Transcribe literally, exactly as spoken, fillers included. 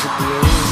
the blues.